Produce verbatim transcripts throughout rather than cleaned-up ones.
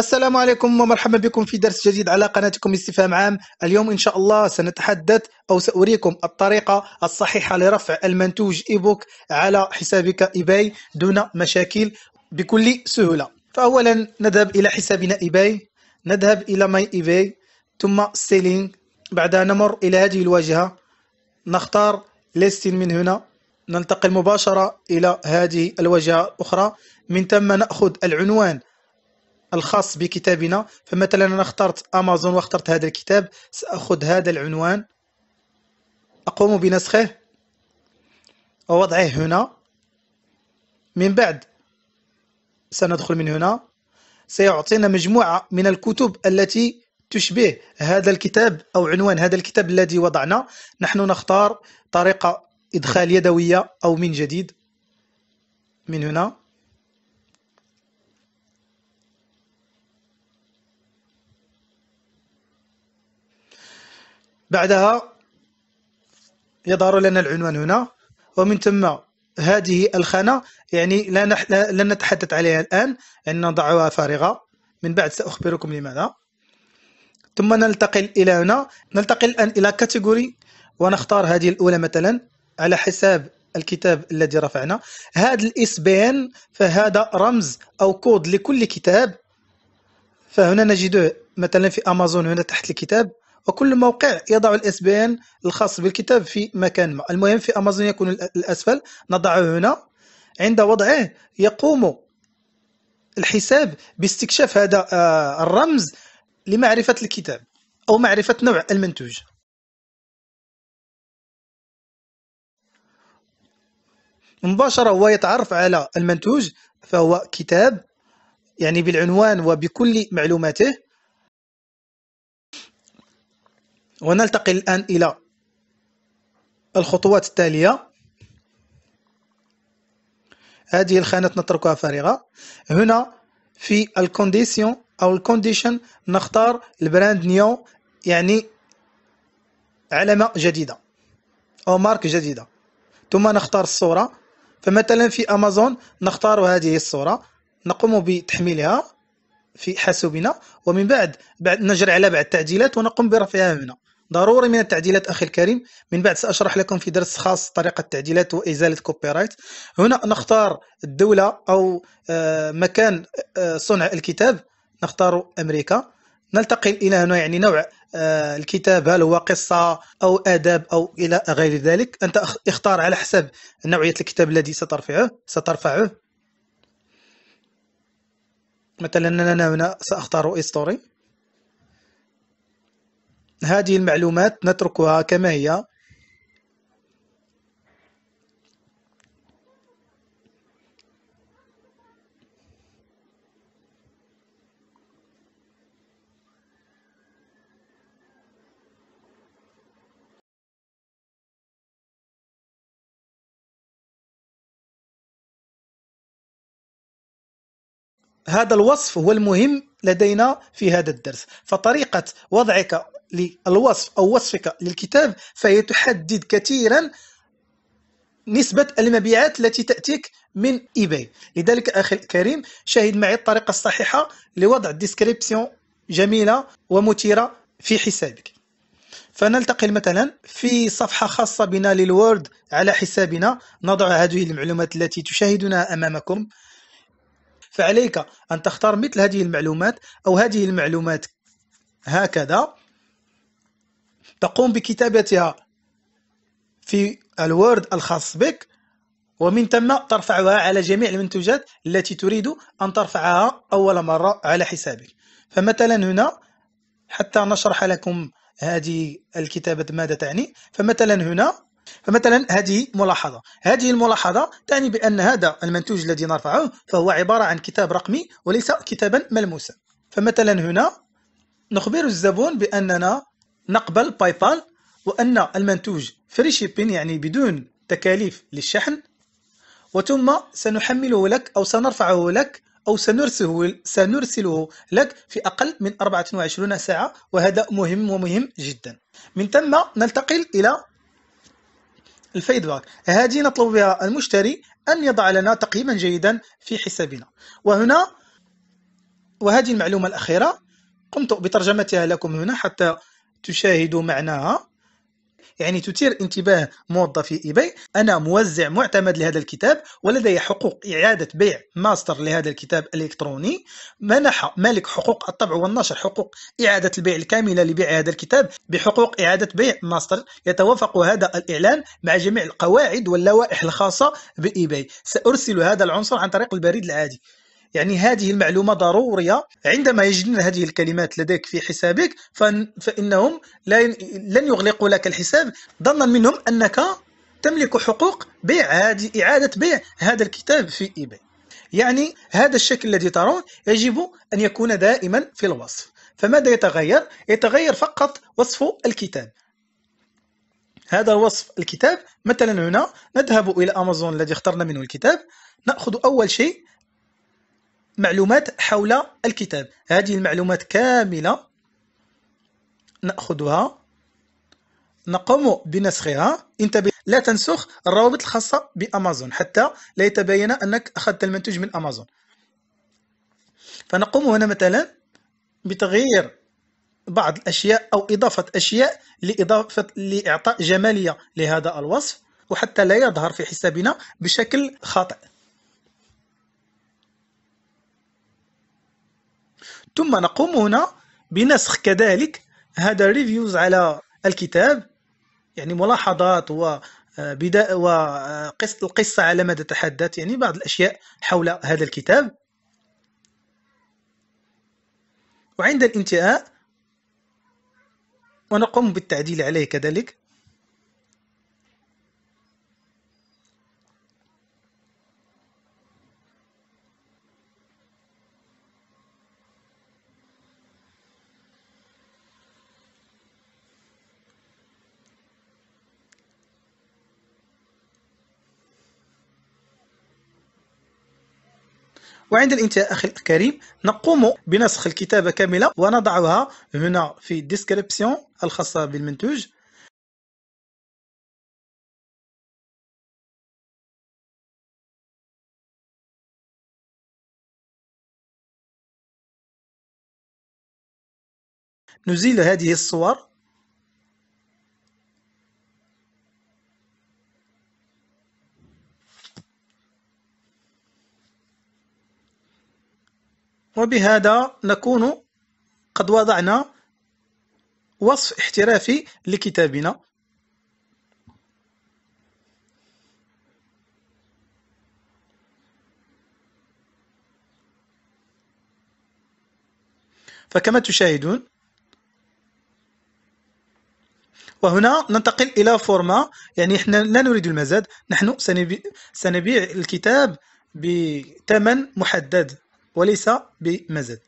السلام عليكم ومرحبا بكم في درس جديد على قناتكم استفهام عام. اليوم إن شاء الله سنتحدث أو سأريكم الطريقة الصحيحة لرفع المنتوج إيبوك على حسابك إيباي دون مشاكل بكل سهولة. فأولا نذهب إلى حسابنا إيباي، نذهب إلى ماي إيباي ثم سيلينغ، بعدها نمر إلى هذه الواجهة، نختار ليستين، من هنا ننتقل مباشرة إلى هذه الواجهة الأخرى، من ثم نأخذ العنوان الخاص بكتابنا. فمثلا أنا اخترت أمازون واخترت هذا الكتاب، سأخذ هذا العنوان، أقوم بنسخه ووضعه هنا، من بعد سندخل من هنا، سيعطينا مجموعة من الكتب التي تشبه هذا الكتاب أو عنوان هذا الكتاب الذي وضعنا. نحن نختار طريقة إدخال يدوية أو من جديد، من هنا بعدها يظهر لنا العنوان هنا، ومن ثم هذه الخانة يعني لا نح... لن نتحدث عليها الآن أن نضعها فارغة، من بعد سأخبركم لماذا. ثم ننتقل إلى هنا، ننتقل الآن إلى كاتيجوري ونختار هذه الأولى مثلا على حساب الكتاب الذي رفعنا. هذا الإس بي إن فهذا رمز أو كود لكل كتاب، فهنا نجده مثلا في أمازون هنا تحت الكتاب، وكل موقع يضع الإس بي إن الخاص بالكتاب في مكان ما. المهم في أمازون يكون الأسفل، نضعه هنا، عند وضعه يقوم الحساب باستكشاف هذا الرمز لمعرفة الكتاب أو معرفة نوع المنتوج. مباشرة هو يتعرف على المنتوج، فهو كتاب يعني بالعنوان وبكل معلوماته. ونلتقي الآن إلى الخطوات التالية. هذه الخانة نتركها فارغة. هنا في الكونديشن أو الكونديشن نختار البراند نيو، يعني علامة جديدة أو مارك جديدة، ثم نختار الصورة. فمثلا في أمازون نختار هذه الصورة، نقوم بتحميلها في حاسوبنا، ومن بعد بعد نجري على بعض التعديلات ونقوم برفعها هنا. ضروري من التعديلات أخي الكريم، من بعد سأشرح لكم في درس خاص طريقة التعديلات وإزالة كوبيرايت. هنا نختار الدولة أو مكان صنع الكتاب، نختار أمريكا. نلتقي إلى هنا يعني نوع الكتاب، هل هو قصة أو آداب أو إلى غير ذلك. أنت اختار على حسب نوعية الكتاب الذي سترفعه سترفعه مثلا أنا هنا سأختار إيستوري. هذه المعلومات نتركها كما هي. هذا الوصف هو المهم لدينا في هذا الدرس. فطريقة وضعك للوصف أو وصفك للكتاب فهي تحدد كثيرا نسبة المبيعات التي تأتيك من إيباي. لذلك أخي الكريم شاهد معي الطريقة الصحيحة لوضع ديسكريبسيون جميلة ومثيرة في حسابك. فنلتقي مثلا في صفحة خاصة بنا للوورد على حسابنا، نضع هذه المعلومات التي تشاهدونها أمامكم. فعليك أن تختار مثل هذه المعلومات أو هذه المعلومات هكذا، تقوم بكتابتها في الوورد الخاص بك، ومن ثم ترفعها على جميع المنتوجات التي تريد أن ترفعها أول مرة على حسابك. فمثلا هنا حتى نشرح لكم هذه الكتابة ماذا تعني. فمثلا هنا فمثلا هذه ملاحظة، هذه الملاحظة تعني بأن هذا المنتوج الذي نرفعه فهو عبارة عن كتاب رقمي وليس كتابا ملموسا. فمثلا هنا نخبر الزبون بأننا نقبل باي بال، وأن المنتوج فري شيبين يعني بدون تكاليف للشحن، وثم سنحمله لك أو سنرفعه لك أو سنرسله, سنرسله لك في أقل من أربعة وعشرين ساعة، وهذا مهم ومهم جدا. من ثم ننتقل إلى الفيدباك، هذه نطلب بها المشتري أن يضع لنا تقييما جيدا في حسابنا. وهنا وهذه المعلومة الأخيرة قمت بترجمتها لكم هنا حتى تشاهدوا معناها، يعني تثير انتباه موظفي إيباي. أنا موزع معتمد لهذا الكتاب ولدي حقوق إعادة بيع ماستر لهذا الكتاب الإلكتروني. منح مالك حقوق الطبع والنشر حقوق إعادة البيع الكاملة لبيع هذا الكتاب بحقوق إعادة بيع ماستر. يتوافق هذا الإعلان مع جميع القواعد واللوائح الخاصة بإيباي. سأرسل هذا العنصر عن طريق البريد العادي. يعني هذه المعلومة ضرورية. عندما يجدون هذه الكلمات لديك في حسابك فإنهم لن يغلقوا لك الحساب ظنا منهم أنك تملك حقوق بيع هذه إعادة بيع هذا الكتاب في إيباي. يعني هذا الشكل الذي ترون يجب أن يكون دائما في الوصف. فماذا يتغير؟ يتغير فقط وصف الكتاب. هذا وصف الكتاب. مثلا هنا نذهب إلى أمازون الذي اخترنا منه الكتاب. نأخذ أول شيء معلومات حول الكتاب. هذه المعلومات كاملة نأخذها، نقوم بنسخها. انتبه لا تنسخ الروابط الخاصة بأمازون حتى لا يتبين أنك أخذت المنتج من أمازون. فنقوم هنا مثلا بتغيير بعض الأشياء أو إضافة أشياء لإضافة لإعطاء جمالية لهذا الوصف وحتى لا يظهر في حسابنا بشكل خاطئ. ثم نقوم هنا بنسخ كذلك هذا ريفيوز على الكتاب، يعني ملاحظات وبداية وقصة على ما تتحدث، يعني بعض الأشياء حول هذا الكتاب. وعند الانتهاء ونقوم بالتعديل عليه كذلك. وعند الانتهاء أخي الكريم نقوم بنسخ الكتابة كاملة ونضعها هنا في الديسكريبسيون الخاصة بالمنتوج. نزيل هذه الصور. وبهذا نكون قد وضعنا وصف احترافي لكتابنا. فكما تشاهدون، وهنا ننتقل إلى فورما، يعني احنا لا نريد المزاد، نحن سنبيع الكتاب بثمن محدد وليس بمزد.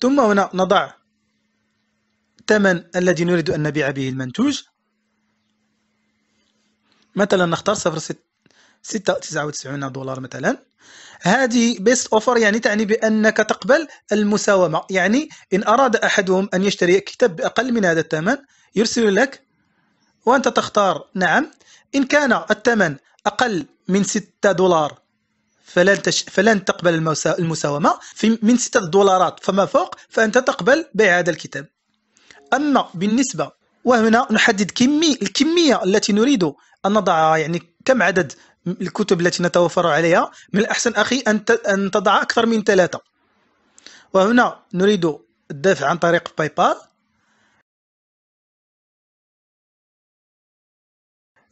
ثم هنا نضع الثمن الذي نريد أن نبيع به المنتوج. مثلا نختار صفر فاصلة ستة تسعة وتسعين دولار مثلا. هذه بيست اوفر يعني تعني بأنك تقبل المساومة، يعني إن أراد أحدهم أن يشتري كتاب بأقل من هذا الثمن يرسل لك وأنت تختار نعم. إن كان الثمن أقل من ستة دولار فلن, تش... فلن تقبل المسا... المساومة في... من ستة دولارات فما فوق فأنت تقبل بيع هذا الكتاب. أما بالنسبة، وهنا نحدد كمية الكمية التي نريد أن نضعها، يعني كم عدد الكتب التي نتوفر عليها. من الأحسن أخي أن تضع أكثر من ثلاثة. وهنا نريد الدفع عن طريق باي بال.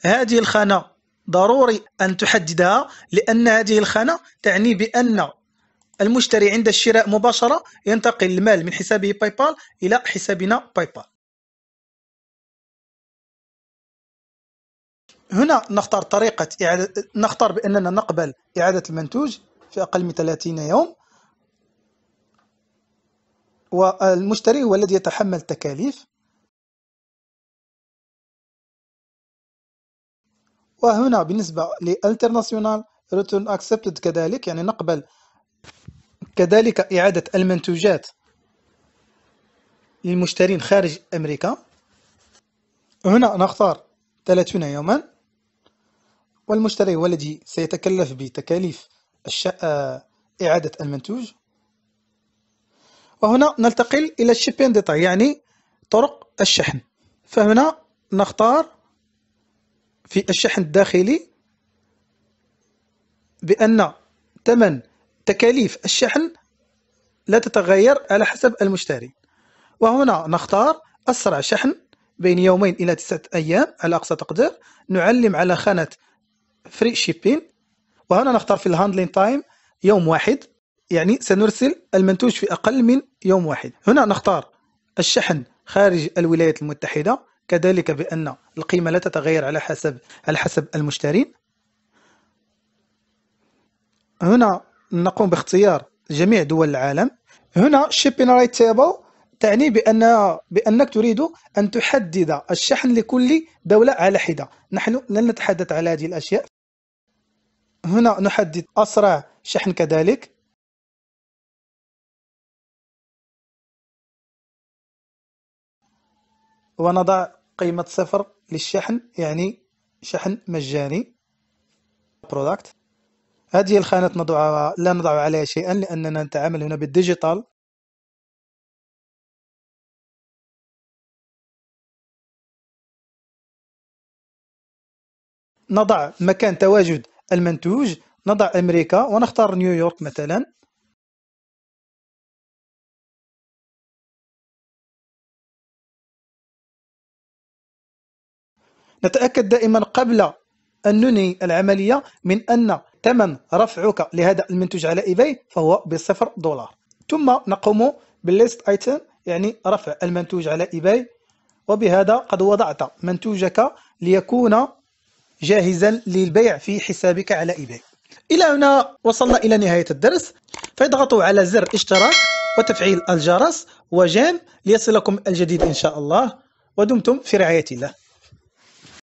هذه الخانة ضروري أن تحددها لأن هذه الخانة تعني بأن المشتري عند الشراء مباشرة ينتقل المال من حسابه باي بال إلى حسابنا باي بال. هنا نختار طريقة إعادة، نختار بأننا نقبل إعادة المنتوج في أقل من ثلاثين يوم، والمشتري هو الذي يتحمل التكاليف. وهنا بالنسبة للانترناسيونال ريتون اكسبتد كذلك، يعني نقبل كذلك إعادة المنتوجات للمشترين خارج أمريكا. هنا نختار ثلاثين يوما، والمشتري هو الذي سيتكلف بتكاليف إعادة المنتوج. وهنا نلتقل إلى الشيبين ديتاي، يعني طرق الشحن. فهنا نختار في الشحن الداخلي بأن ثمن تكاليف الشحن لا تتغير على حسب المشتري. وهنا نختار أسرع شحن بين يومين إلى تسعة أيام على أقصى تقدير، نعلم على خانة فري شيبين. وهنا نختار في الهاندلين تايم يوم واحد، يعني سنرسل المنتوج في أقل من يوم واحد. هنا نختار الشحن خارج الولايات المتحدة، كذلك بأن القيمة لا تتغير على حسب على حسب المشترين. هنا نقوم باختيار جميع دول العالم. هنا shipping right table تعني بأن بأنك تريد أن تحدد الشحن لكل دولة على حدة. نحن لن نتحدث على هذه الأشياء. هنا نحدد أسرع شحن كذلك. ونضع قيمة صفر للشحن، يعني شحن مجاني برودكت. هذه الخانة نضع لا نضع عليها شيئا لأننا نتعامل هنا بالديجيتال. نضع مكان تواجد المنتوج، نضع أمريكا ونختار نيويورك مثلا. نتأكد دائما قبل أن ننهي العملية من أن ثمن رفعك لهذا المنتوج على إيباي فهو بصفر دولار. ثم نقوم بالليست ايتم، يعني رفع المنتوج على إيباي، وبهذا قد وضعت منتوجك ليكون جاهزا للبيع في حسابك على إيباي. إلى هنا وصلنا إلى نهاية الدرس، فاضغطوا على زر اشتراك وتفعيل الجرس وجيم ليصلكم الجديد إن شاء الله، ودمتم في رعاية الله.